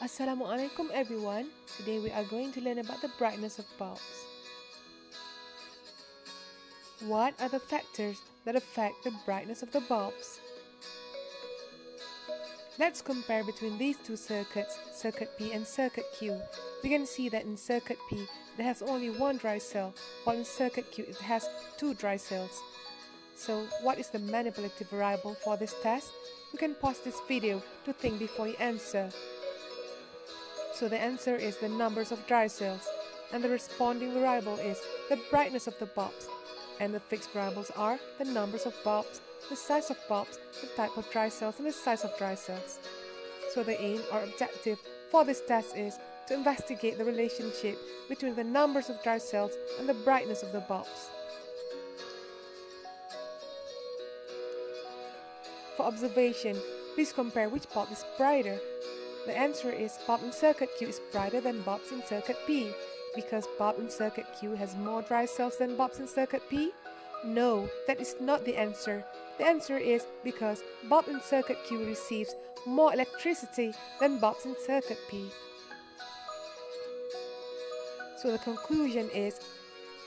Assalamualaikum everyone. Today we are going to learn about the brightness of bulbs. What are the factors that affect the brightness of the bulbs? Let's compare between these two circuits, circuit P and circuit Q. We can see that in circuit P it has only one dry cell, while in circuit Q it has two dry cells. So what is the manipulative variable for this test? You can pause this video to think before you answer. So the answer is the numbers of dry cells, and the responding variable is the brightness of the bulbs, and the fixed variables are the numbers of bulbs, the size of bulbs, the type of dry cells and the size of dry cells. So the aim or objective for this test is to investigate the relationship between the numbers of dry cells and the brightness of the bulbs. For observation, please compare which bulb is brighter. The answer is bulb in circuit Q is brighter than bulbs in circuit P. Because bulb in circuit Q has more dry cells than bulbs in circuit P? No, that is not the answer. The answer is because bulb in circuit Q receives more electricity than bulbs in circuit P. So the conclusion is,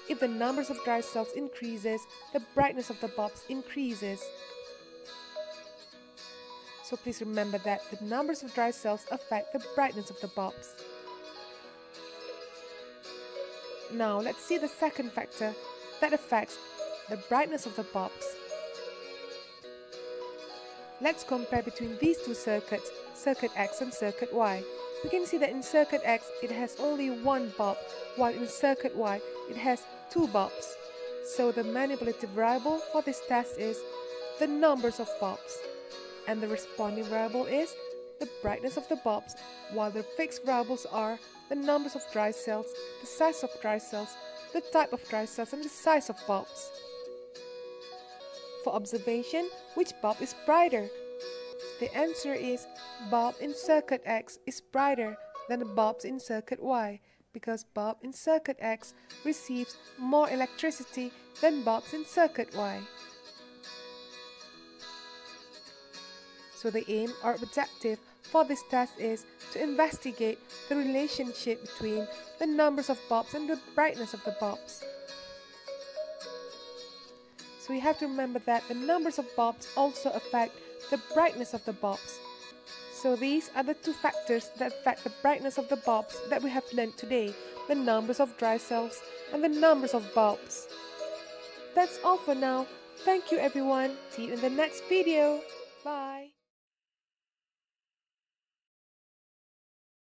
if the numbers of dry cells increases, the brightness of the bulbs increases. So please remember that the numbers of dry cells affect the brightness of the bulbs. Now let's see the second factor that affects the brightness of the bulbs. Let's compare between these two circuits, circuit X and circuit Y. We can see that in circuit X it has only one bulb, while in circuit Y it has two bulbs. So the manipulative variable for this test is the numbers of bulbs, and the responding variable is the brightness of the bulbs, while the fixed variables are the numbers of dry cells, the size of dry cells, the type of dry cells and the size of bulbs. For observation, which bulb is brighter? The answer is bulb in circuit X is brighter than the bulbs in circuit Y, because bulb in circuit X receives more electricity than bulbs in circuit Y. So the aim or objective for this test is to investigate the relationship between the numbers of bulbs and the brightness of the bulbs. So you have to remember that the numbers of bulbs also affect the brightness of the bulbs. So these are the two factors that affect the brightness of the bulbs that we have learned today, the numbers of dry cells and the numbers of bulbs. That's all for now. Thank you everyone. See you in the next video. Bye.